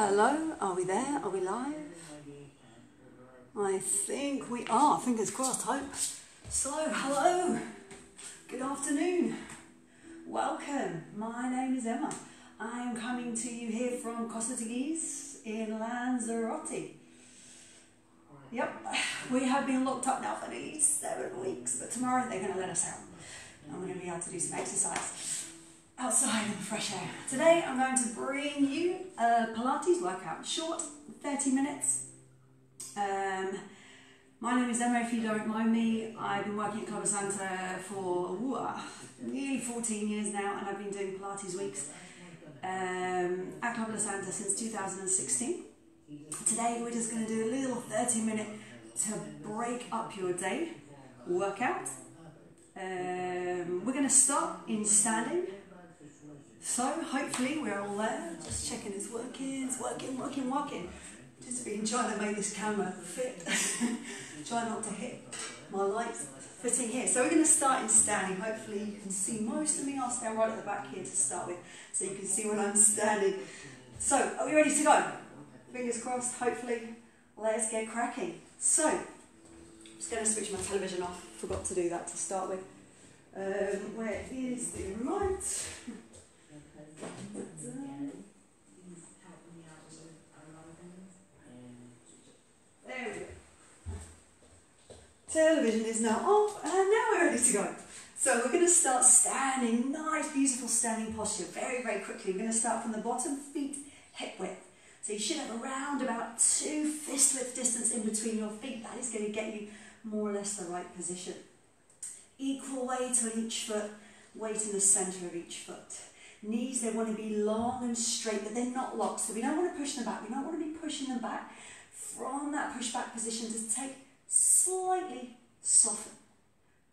Hello, are we there? Are we live? I think we are, fingers crossed, hope. So, hello, good afternoon, welcome. My name is Emma. I am coming to you here from Costa de Guise in Lanzarote. Yep, we have been locked up now for nearly 7 weeks, but tomorrow they're going to let us out. I'm going to be able to do some exercise outside in the fresh air. Today I'm going to bring you a Pilates workout, short, 30 minutes. My name is Emma, if you don't mind me. I've been working at Club La Santa for nearly 14 years now, and I've been doing Pilates weeks at Club La Santa since 2016. Today we're just going to do a little 30-minute to break up your day workout. We're going to start in standing. So hopefully we're all there. Just checking it's working, it's working. Just been trying to make this camera fit. Try not to hit my lights fitting here. So we're going to start in standing. Hopefully you can see most of me. I'll stand right at the back here to start with, so you can see when I'm standing. So are we ready to go? Fingers crossed, hopefully. Let's get cracking. So I'm just going to switch my television off. Forgot to do that to start with. Where is the right? There we go. Television is now off, and now we're ready to go. So we're going to start standing, nice, beautiful standing posture, very, very quickly. We're going to start from the bottom, feet hip width. So you should have around about 2 fist width distance in between your feet. That is going to get you more or less the right position. Equal weight on each foot, weight in the centre of each foot. Knees, they want to be long and straight, but they're not locked, so we don't want to push them back. We don't want to be pushing them back. From that push back position, just take slightly soften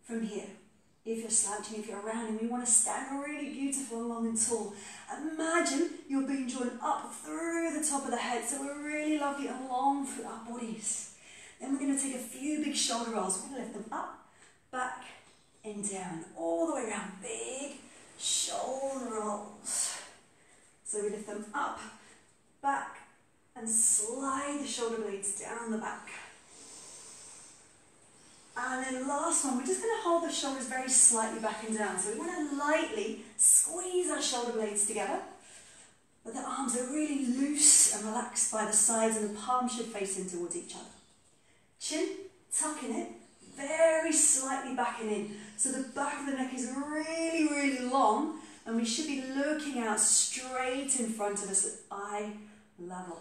from here. If you're slouching, if you're rounding, we want to stand really beautiful and long and tall. Imagine you're being drawn up through the top of the head, so we're really lovely and long through our bodies. Then we're going to take a few big shoulder rolls. We're going to lift them up, back, and down, all the way around. Big shoulder rolls. So we lift them up, back, and slide the shoulder blades down the back. And then last one, we're just going to hold the shoulders very slightly back and down. So we want to lightly squeeze our shoulder blades together, but the arms are really loose and relaxed by the sides, and the palms should face in towards each other. Chin, tucking it, very slightly backing in. So the back of the neck is really, really long, and we should be looking out straight in front of us at eye level.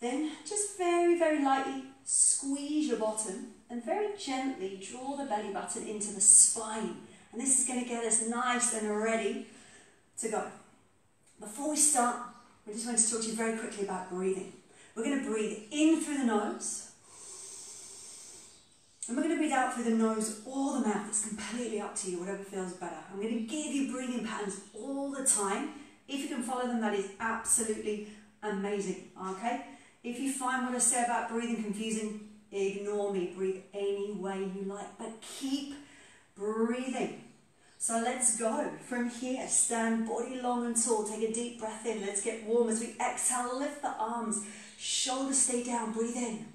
Then just very, very lightly squeeze your bottom and very gently draw the belly button into the spine. And this is going to get us nice and ready to go. Before we start, I just want to talk to you very quickly about breathing. We're going to breathe in through the nose, and we're going to breathe out through the nose or the mouth. It's completely up to you, whatever feels better. I'm going to give you breathing patterns all the time. If you can follow them, that is absolutely amazing, okay? If you find what I say about breathing confusing, ignore me. Breathe any way you like, but keep breathing. So let's go from here. Stand body long and tall. Take a deep breath in. Let's get warm. As we exhale, lift the arms. Shoulders stay down. Breathe in.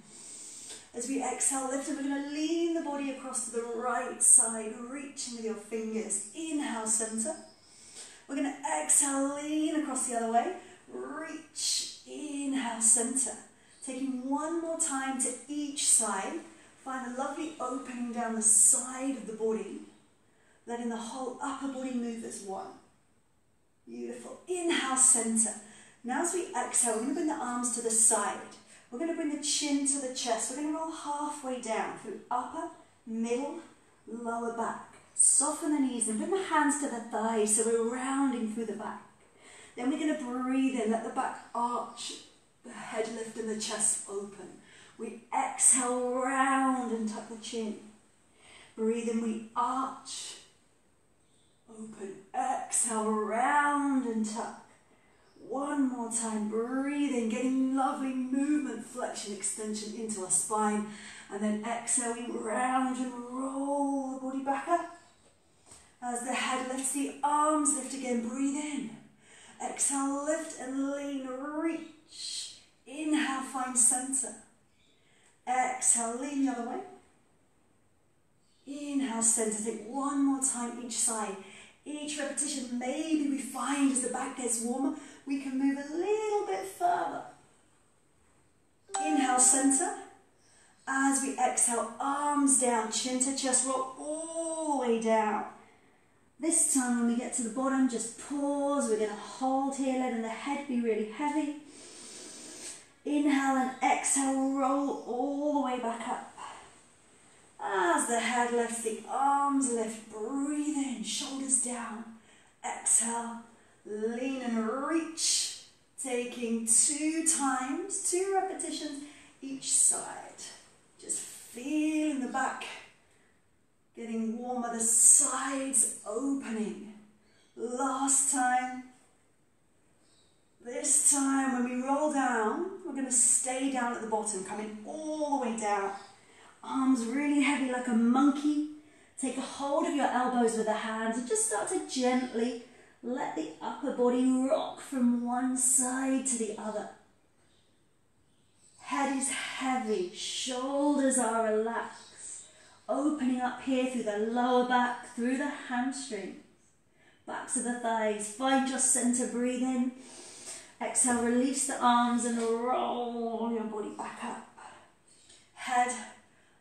As we exhale, lift them. We're going to lean the body across to the right side, reaching with your fingers. Inhale, centre. We're going to exhale, lean across the other way. Reach, inhale, centre. Taking one more time to each side. Find a lovely opening down the side of the body, letting the whole upper body move as one. Beautiful. Inhale, centre. Now as we exhale, we're going to bring the arms to the side. We're going to bring the chin to the chest. We're going to roll halfway down through upper, middle, lower back. Soften the knees and bring the hands to the thighs, so we're rounding through the back. Then we're going to breathe in, let the back arch, the head lift and the chest open. We exhale, round and tuck the chin. Breathe in, we arch, open. Exhale, round and tuck. One more time, breathe in, getting lovely movement, flexion, extension into our spine. And then exhale, we round and roll the body back up. As the head lifts, the arms lift again, breathe in. Exhale, lift and lean, reach. spine center. Exhale, lean the other way. Inhale, center. Take one more time each side. Each repetition, maybe we find as the back gets warmer, we can move a little bit further. Inhale, center. As we exhale, arms down, chin to chest, roll all the way down. This time when we get to the bottom, just pause. We're going to hold here, letting the head be really heavy. Inhale and exhale, roll all the way back up. As the head lifts, the arms lift, breathe in, shoulders down. Exhale, lean and reach. Taking two times, two repetitions each side. Just feeling the back getting warmer, the sides opening. Last time. This time when we roll down, we're going to stay down at the bottom, coming all the way down. Arms really heavy like a monkey. Take a hold of your elbows with the hands and just start to gently let the upper body rock from one side to the other. Head is heavy, shoulders are relaxed. Opening up here through the lower back, through the hamstrings. Backs of the thighs, find your center, breathe in. Exhale, release the arms and roll your body back up. Head,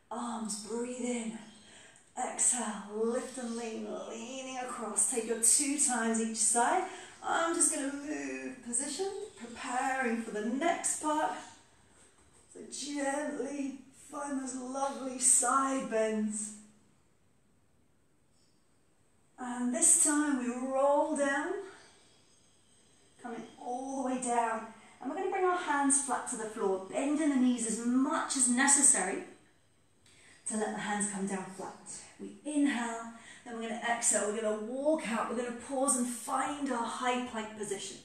arms, breathe in. Exhale, lift and lean, leaning across. Take your two times each side. I'm just going to move position, preparing for the next part. So gently find those lovely side bends. And this time we roll down, coming all the way down. And we're going to bring our hands flat to the floor, bending the knees as much as necessary to let the hands come down flat. We inhale, then we're going to exhale, we're going to walk out, we're going to pause and find our high plank position.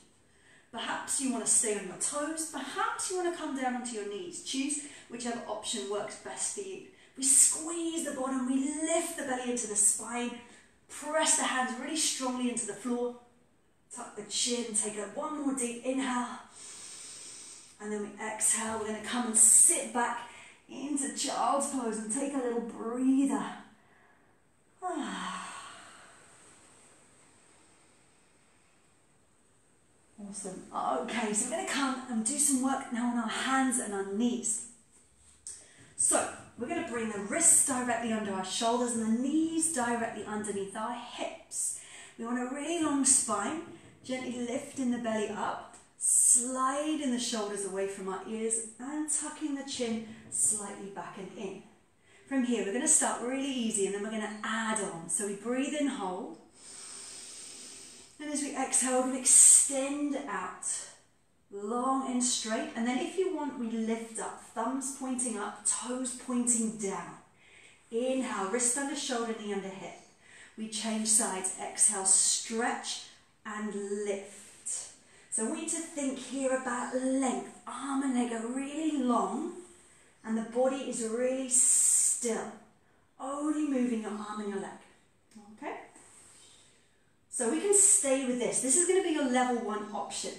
Perhaps you want to stay on your toes, perhaps you want to come down onto your knees. Choose whichever option works best for you. We squeeze the bottom, we lift the belly into the spine, press the hands really strongly into the floor, tuck the chin, take one more deep inhale, and then we exhale. We're going to come and sit back into child's pose and take a little breather. Awesome. Okay, so we're going to come and do some work now on our hands and our knees. So we're going to bring the wrists directly under our shoulders and the knees directly underneath our hips. We want a really long spine, gently lifting the belly up, sliding the shoulders away from our ears and tucking the chin slightly back and in. From here we're going to start really easy and then we're going to add on. So we breathe in, hold, and as we exhale we're going to extend out long and straight, and then if you want we lift up, thumbs pointing up, toes pointing down. Inhale, wrist under shoulder, knee under hip. We change sides, exhale, stretch and lift. So we need to think here about length. Arm and leg are really long and the body is really still. Only moving your arm and your leg, okay? So we can stay with this. This is going to be your level one option,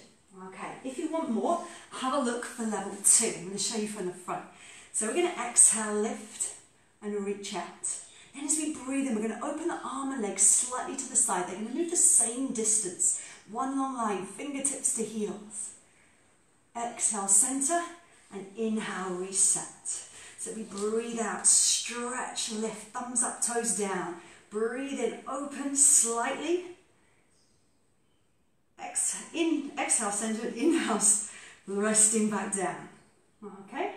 okay? If you want more, have a look for level two. I'm going to show you from the front. So we're going to exhale, lift and reach out. And as we breathe in, we're going to open the arm and leg slightly to the side. They're going to move the same distance. One long line, fingertips to heels. Exhale, center, and inhale, reset. So we breathe out, stretch, lift, thumbs up, toes down. Breathe in, open slightly. Exhale, center, inhale, resting back down. Okay?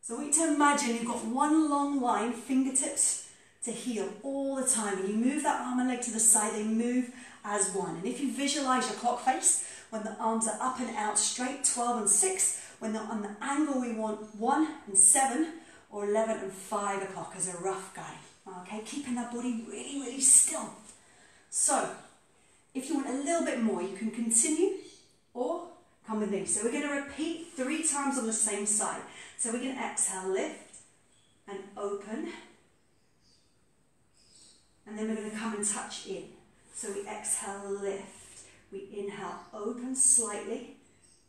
So we need to imagine you've got one long line, fingertips to heel all the time. And you move that arm and leg to the side, they move as one. And if you visualize your clock face, when the arms are up and out straight, 12 and 6. When they're on the angle, we want 1 and 7 or 11 and 5 o'clock as a rough guide. Okay, keeping that body really, really still. So, if you want a little bit more, you can continue or come with me. So we're going to repeat 3 times on the same side. So we're going to exhale, lift and open. And then we're going to come and touch in. So we exhale, lift. We inhale, open slightly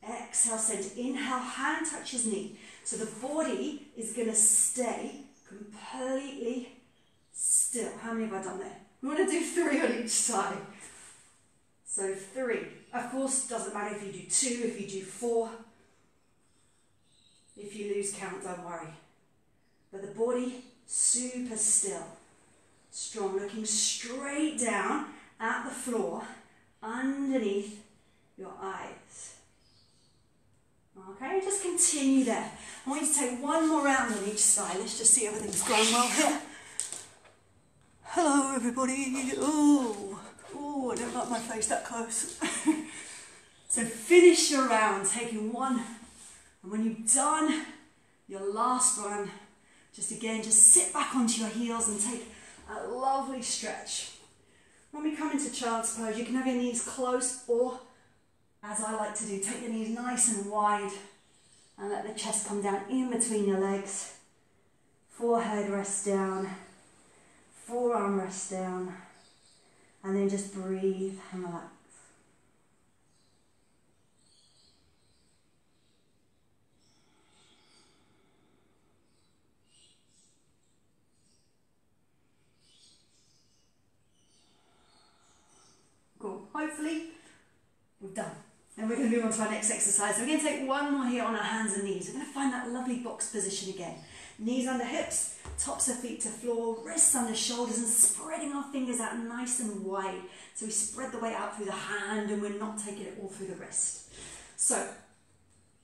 Exhale, center. Inhale, hand touches knee. So the body is going to stay completely still. How many have I done there? We want to do three on each side. So three. Of course, doesn't matter if you do two, if you do four. If you lose count, don't worry. But the body, super still. Strong, looking straight down at the floor, underneath your eyes. Okay, just continue there. I want you to take one more round on each side. Let's just see everything's going well here. Hello, everybody. Oh, I don't like my face that close. So finish your round, taking one. And when you've done your last one, just sit back onto your heels and take a lovely stretch. When we come into child's pose, you can have your knees close or, as I like to do, take your knees nice and wide and let the chest come down in between your legs. Forehead rests down, forearm rests down, and then just breathe and relax. Cool. Hopefully we're done. And we're going to move on to our next exercise. So we're going to take one more here on our hands and knees. We're going to find that lovely box position again. Knees under hips, tops of feet to floor, wrists under shoulders, and spreading our fingers out nice and wide. So we spread the weight out through the hand and we're not taking it all through the wrist. So,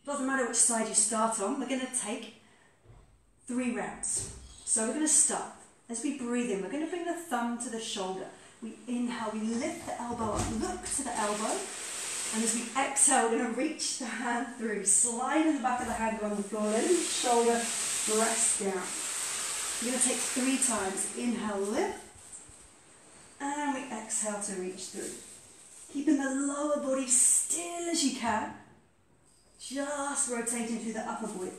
doesn't matter which side you start on, we're going to take three rounds. So we're going to start. As we breathe in, we're going to bring the thumb to the shoulder. We inhale, we lift the elbow up, look to the elbow. And as we exhale, we're going to reach the hand through, sliding the back of the hand on the floor, letting the shoulder rest down. We're going to take three times. Inhale, lift, and we exhale to reach through. Keeping the lower body still as you can, just rotating through the upper body.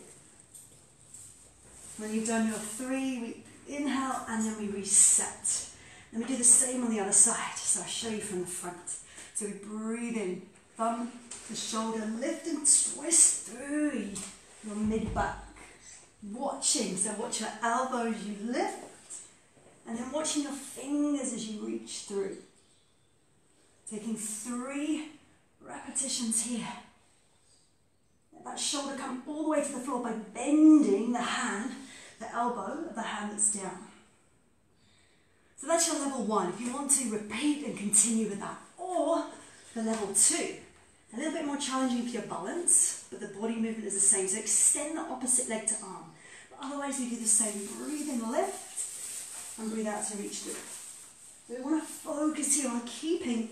When you've done your three, we inhale, and then we reset. And we do the same on the other side, so I'll show you from the front. So we breathe in, thumb to shoulder, lift and twist through your mid-back. Watching, so watch your elbows as you lift, and then watching your fingers as you reach through. Taking three repetitions here. Let that shoulder come all the way to the floor by bending the hand, the elbow of the hand that's down. So that's your level one. If you want to repeat and continue with that. Or the level two, a little bit more challenging for your balance, but the body movement is the same. So extend the opposite leg to arm. But otherwise, we do the same. Breathe in, lift, and breathe out to reach through. So we want to focus here on keeping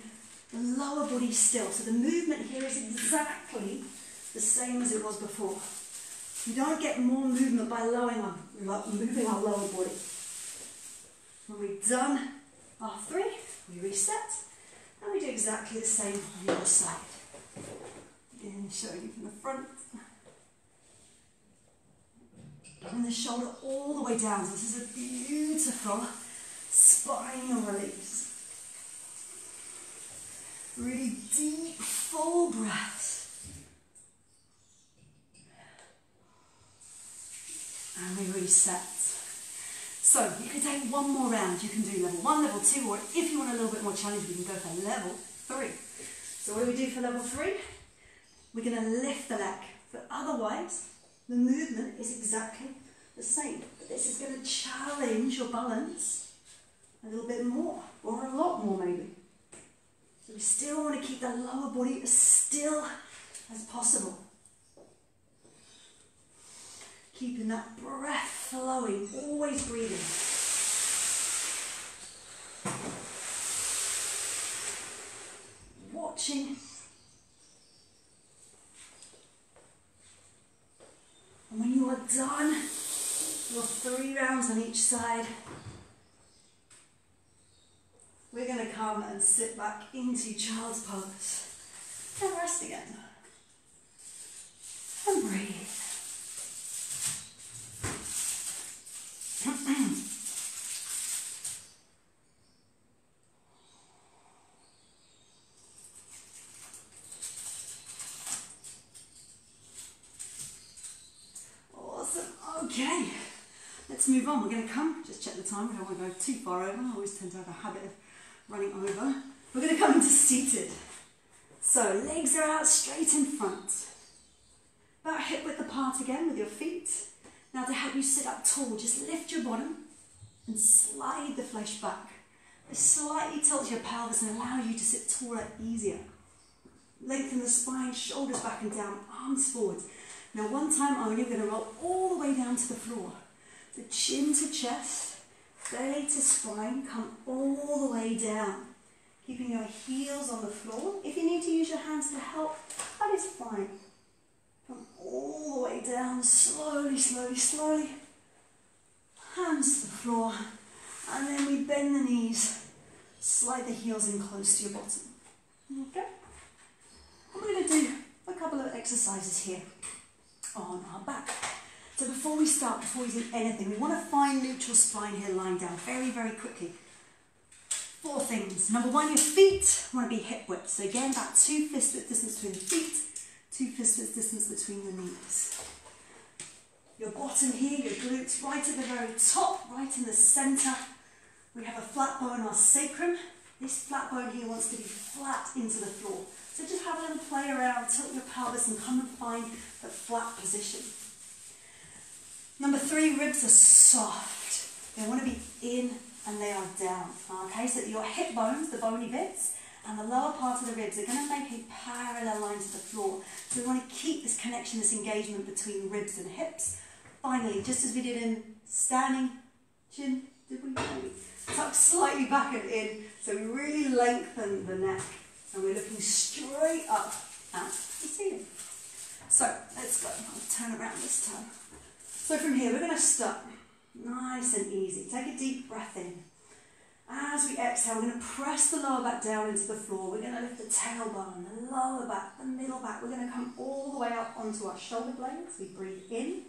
the lower body still. So the movement here is exactly the same as it was before. We don't get more movement by moving our lower body. When we've done our three, we reset. And we do exactly the same on the other side. Again, showing you from the front. Bring the shoulder all the way down. So this is a beautiful spinal release. Really deep, full breaths. And we reset. So, you can take one more round. You can do level one, level two, or if you want a little bit more challenge, we can go for level three. So what do we do for level three? We're going to lift the leg, but otherwise, the movement is exactly the same. But this is going to challenge your balance a little bit more, or a lot more maybe. So we still want to keep the lower body as still as possible. Keeping that breath flowing, always breathing. Watching. And when you are done, your three rounds on each side, we're going to come and sit back into child's pose. And rest again. And breathe. Okay, let's move on. We're going to come, just check the time, we don't want to go too far over. I always tend to have a habit of running over. We're going to come into seated. So legs are out straight in front. About hip width apart again with your feet. Now to help you sit up tall, just lift your bottom and slide the flesh back. This slightly tilts your pelvis and allows you to sit taller easier. Lengthen the spine, shoulders back and down, arms forwards. Now one time only, we're going to roll all the way down to the floor. So chin to chest, belly to spine, come all the way down. Keeping your heels on the floor. If you need to use your hands to help, that is fine. Come all the way down, slowly, slowly, slowly. Hands to the floor. And then we bend the knees, slide the heels in close to your bottom. Okay? I'm going to do a couple of exercises here on our back. So before we start, before we do anything, we want to find neutral spine here lying down very, very quickly. Four things. Number one, your feet want to be hip width. So again, about 2 fist width distance between the feet, 2 fist width distance between the knees. Your bottom here, your glutes, right at the very top, right in the centre. We have a flat bone, our sacrum. This flat bone here wants to be flat into the floor. So just have a little play around, tilt your pelvis and come and find the flat position. Number three, ribs are soft. They want to be in and they are down. Okay, so your hip bones, the bony bits, and the lower part of the ribs are going to make a parallel line to the floor. So we want to keep this connection, this engagement between ribs and hips. Finally, just as we did in standing, chin, did we? Tuck slightly back and in, so we really lengthen the neck. And we're looking straight up at the ceiling. So, let's go. I'll turn around this time. So from here, we're going to start nice and easy. Take a deep breath in. As we exhale, we're going to press the lower back down into the floor. We're going to lift the tailbone, the lower back, the middle back. We're going to come all the way up onto our shoulder blades. We breathe in.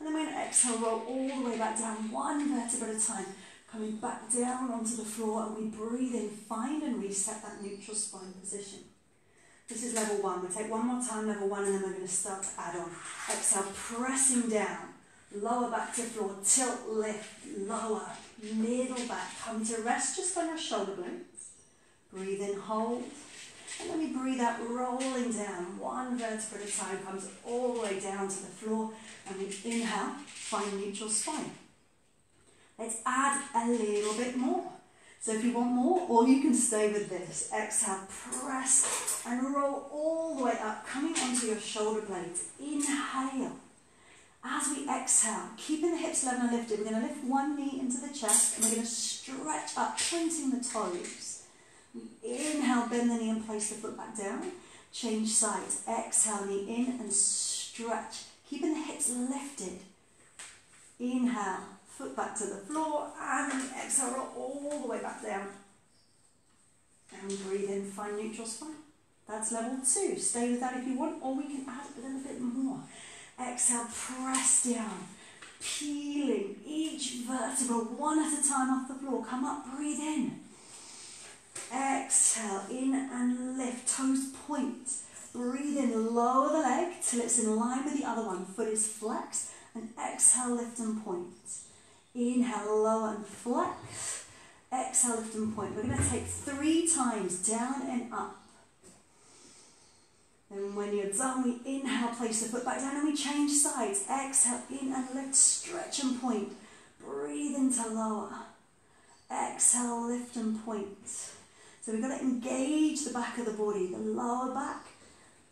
And then we're going to exhale, roll all the way back down, one vertebra at a time. Coming back down onto the floor and we breathe in, find and reset that neutral spine position. This is level one. We'll take one more time, level one, and then we're going to start to add on. Exhale, pressing down, lower back to floor, tilt, lift, lower, middle back. Come to rest just on your shoulder blades. Breathe in, hold. And then we breathe out, rolling down, one vertebra at a time, comes all the way down to the floor. And we inhale, find neutral spine. Let's add a little bit more. So if you want more, or you can stay with this. Exhale, press and roll all the way up, coming onto your shoulder blades. Inhale. As we exhale, keeping the hips level and lifted, we're going to lift one knee into the chest and we're going to stretch up, pointing the toes. We inhale, bend the knee and place the foot back down. Change sides. Exhale, knee in and stretch. Keeping the hips lifted. Inhale. Foot back to the floor, and exhale, roll all the way back down. And breathe in, find neutral spine. That's level two. Stay with that if you want, or we can add a little bit more. Exhale, press down, peeling each vertebra one at a time off the floor. Come up, breathe in. Exhale, in and lift, toes point. Breathe in, lower the leg till it's in line with the other one. Foot is flexed, and exhale, lift and point. Inhale, lower and flex. Exhale, lift and point. We're going to take 3 times, down and up. Then when you're done, we inhale, place the foot back down, and we change sides. Exhale, in and lift, stretch and point. Breathe into lower. Exhale, lift and point. So we've got to engage the back of the body, the lower back,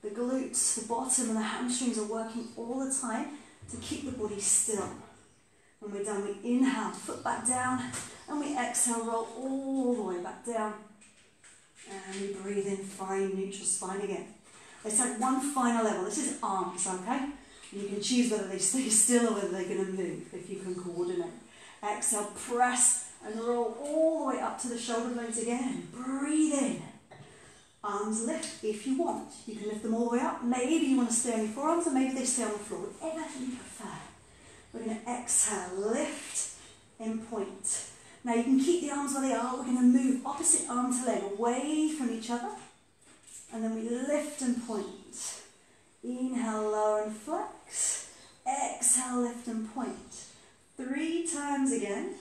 the glutes, the bottom, and the hamstrings are working all the time to keep the body still. When we're done, we inhale, foot back down, and we exhale, roll all the way back down. And we breathe in, find neutral spine again. Let's have one final level. This is arms, okay? And you can choose whether they stay still or whether they're going to move, if you can coordinate. Exhale, press, and roll all the way up to the shoulder blades again. Breathe in. Arms lift if you want. You can lift them all the way up. Maybe you want to stay on your forearms, or maybe they stay on the floor, whatever you prefer. We're going to exhale, lift and point. Now you can keep the arms where they are. We're going to move opposite arm to leg away from each other. And then we lift and point. Inhale, lower and flex. Exhale. exhale, lift and point. 3 times again.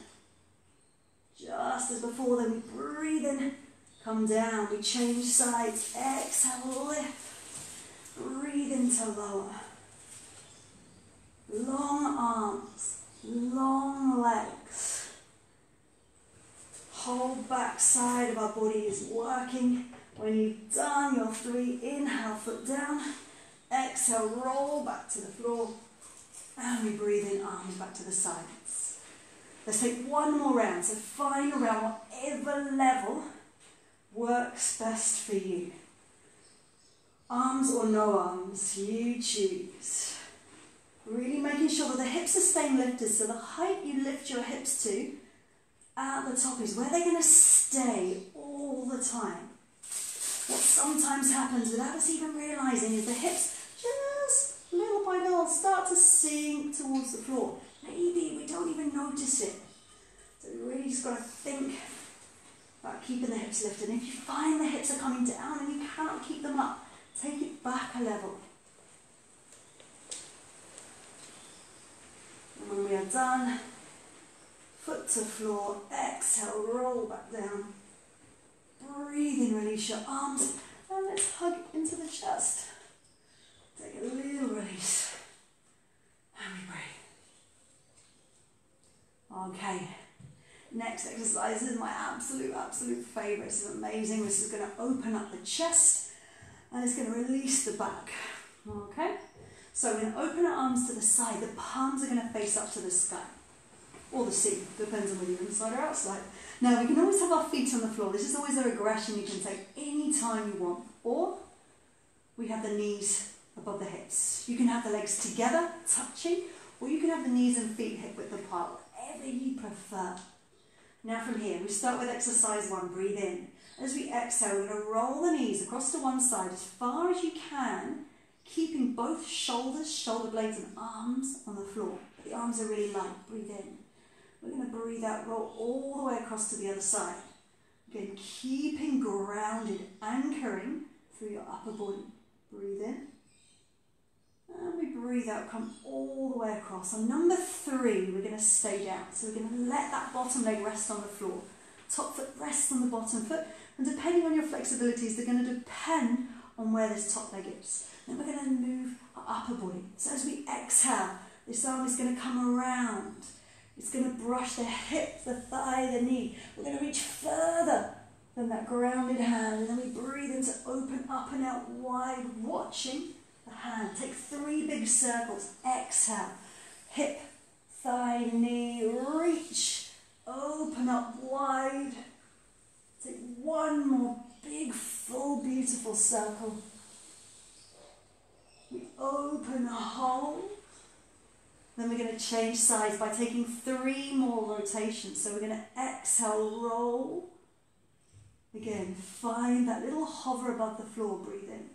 Just as before, then we breathe in, come down, we change sides, exhale, lift, breathe into lower. Long arms, long legs. Whole back side of our body is working. When you've done your 3, inhale, foot down, exhale, roll back to the floor, and we breathe in, arms back to the sides. Let's take one more round, so find a round, whatever level works best for you. Arms or no arms, you choose. Really making sure that the hips are staying lifted, so the height you lift your hips to at the top is where they're going to stay all the time. What sometimes happens without us even realising is the hips just little by little start to sink towards the floor. Maybe we don't even notice it. So we really just got to think about keeping the hips lifted. And if you find the hips are coming down and you cannot keep them up, take it back a level. And when we are done, foot to floor, exhale, roll back down. Breathe in, release your arms, and let's hug into the chest. Take a little release, and we breathe. Okay, next exercise is my absolute favourite. This is amazing. This is going to open up the chest, and it's going to release the back. Okay, so we're going to open our arms to the side. The palms are going to face up to the sky. Or the sea, depends on whether you're inside or outside. Now we can always have our feet on the floor. This is always a regression you can take any time you want. Or we have the knees above the hips. You can have the legs together, touching, or you can have the knees and feet hip width apart, whatever you prefer. Now from here, we start with exercise 1, breathe in. As we exhale, we're going to roll the knees across to one side as far as you can, keeping both shoulders, shoulder blades and arms on the floor. But the arms are really light, breathe in. We're going to breathe out, roll all the way across to the other side. Again, keeping grounded, anchoring through your upper body. Breathe in. And we breathe out, come all the way across. On number 3, we're going to stay down. So we're going to let that bottom leg rest on the floor. Top foot rests on the bottom foot. And depending on your flexibilities, they're going to depend on where this top leg is. Then we're going to move our upper body. So as we exhale, this arm is going to come around. It's going to brush the hip, the thigh, the knee. We're going to reach further than that grounded hand. And then we breathe in to open up and out wide, watching the hand. Take 3 big circles. Exhale. Hip, thigh, knee, reach. Open up wide. Take 1 more big, full, beautiful circle. We open, hold. Then we're going to change sides by taking 3 more rotations. So we're going to exhale, roll. Again, find that little hover above the floor, breathe in.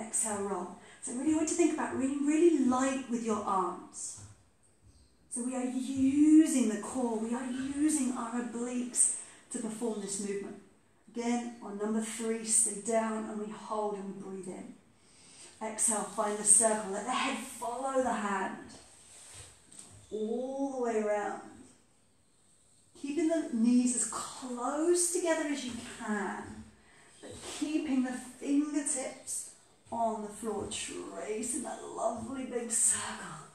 Exhale, roll. So really want to think about really light with your arms. So we are using the core, we are using our obliques to perform this movement. Again, on number 3, stay down and we hold and we breathe in. Exhale, find the circle, let the head follow the hand, all the way around. Keeping the knees as close together as you can, but keeping the fingertips on the floor, tracing that lovely big circle.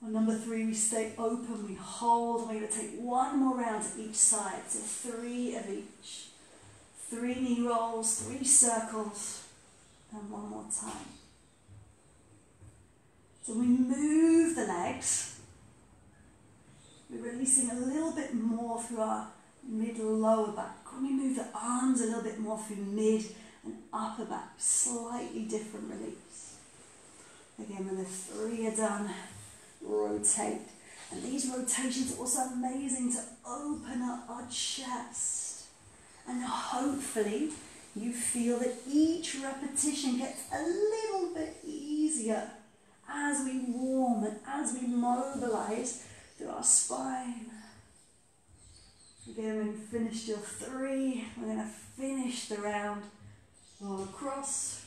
On number 3, we stay open, we hold, and we're going to take 1 more round to each side, so 3 of each. 3 knee rolls, 3 circles, and 1 more time. So we move the legs. We're releasing a little bit more through our mid-lower back. When we move the arms a little bit more through mid and upper back, slightly different release. Again, when the 3 are done, rotate. And these rotations are also amazing to open up our chest. And hopefully you feel that each repetition gets a little bit easier as we warm and as we mobilise through our spine. Again, when you've finished your 3, we're going to finish the round, roll across,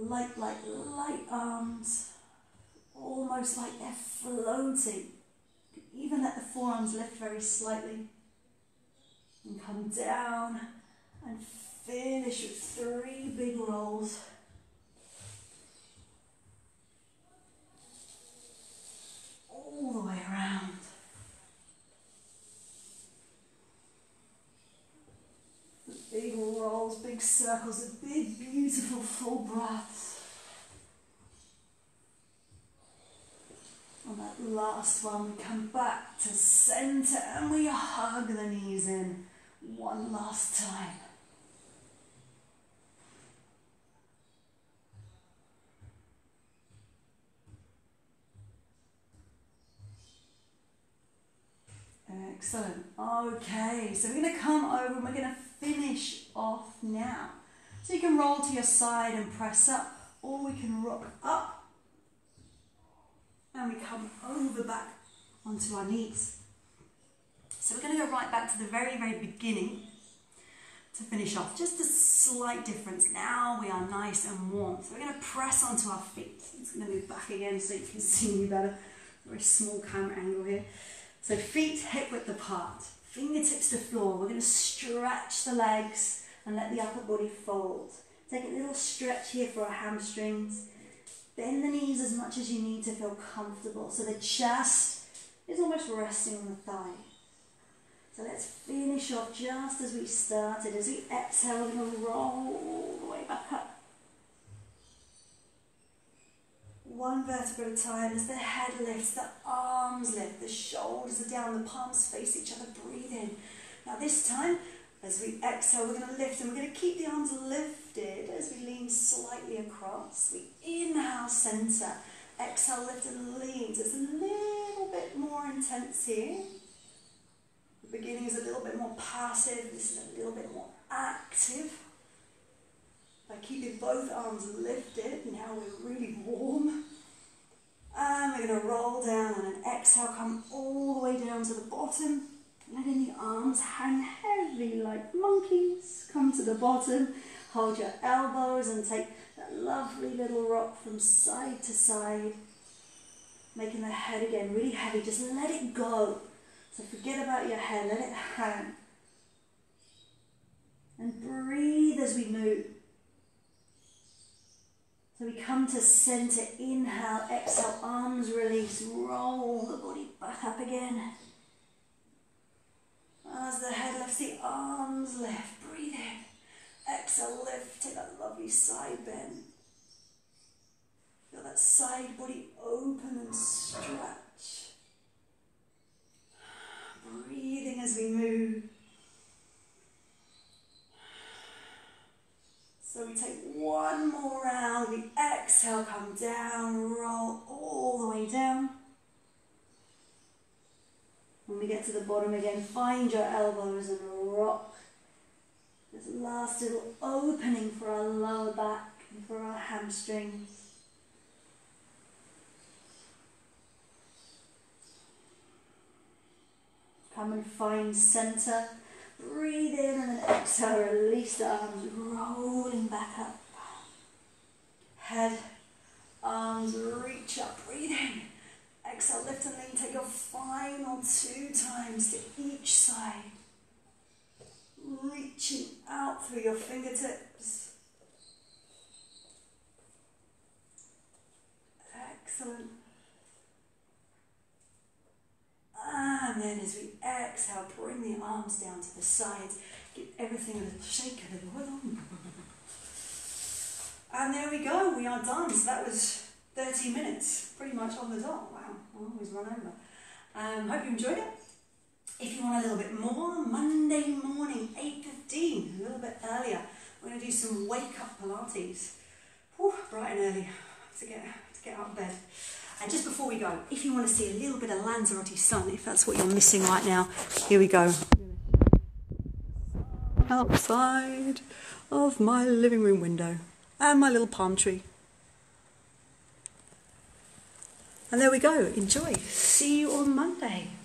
light arms, almost like they're floating. You can even let the forearms lift very slightly. And come down and finish with three big rolls. All the way around. The big rolls, big circles, the big, beautiful full breaths. On that last one, we come back to center and we hug the knees in one last time. Excellent. Okay, so we're going to come over and we're going to finish off now. So you can roll to your side and press up, or we can rock up and we come over back onto our knees. So we're going to go right back to the very beginning to finish off. Just a slight difference. Now we are nice and warm. So we're going to press onto our feet. It's going to be back again so you can see me better. Very small camera angle here. So feet hip-width apart, fingertips to floor. We're going to stretch the legs and let the upper body fold. Take a little stretch here for our hamstrings. Bend the knees as much as you need to feel comfortable. So the chest is almost resting on the thigh. So let's finish off just as we started. As we exhale, we're going to roll all the way back up. One vertebra at a time as the head lifts, the arms lift, the shoulders are down, the palms face each other, breathe in. Now this time, as we exhale, we're going to lift and we're going to keep the arms lifted as we lean slightly across. We inhale, center, exhale, lift and lean. So it's a little bit more intense here. The beginning is a little bit more passive, this is a little bit more active. By keeping both arms lifted, now we're really warm. And we're going to roll down and an exhale, come all the way down to the bottom. Letting the arms hang heavy like monkeys. Come to the bottom, hold your elbows and take that lovely little rock from side to side. Making the head again really heavy, just let it go. So forget about your head, let it hang. And breathe as we move. So we come to center, inhale, exhale, arms release, roll the body back up again. As the head lifts, the arms lift, breathe in. Exhale, lift, take that lovely side bend. Feel that side body open and stretch. Breathing as we move. So we take one more round, we exhale, come down, roll all the way down. When we get to the bottom again, find your elbows and rock. This last little opening for our lower back and for our hamstrings. Come and find center. Breathe in and then exhale, release the arms, rolling back up. Head, arms, reach up, breathe in. Exhale, lift and lean, take your final two times to each side. Reaching out through your fingertips. Excellent. And then as we exhale, bring the arms down to the sides. Give everything a little shake, a little wiggle. And there we go, we are done. So that was 30 minutes, pretty much on the dot. Wow, I always run over. Hope you enjoyed it. If you want a little bit more, Monday morning, 8:15, a little bit earlier, we're going to do some wake-up Pilates. Whew, bright and early, to get out of bed. And just before we go, if you want to see a little bit of Lanzarote sun, if that's what you're missing right now, here we go. Outside of my living room window and my little palm tree. And there we go. Enjoy. See you on Monday.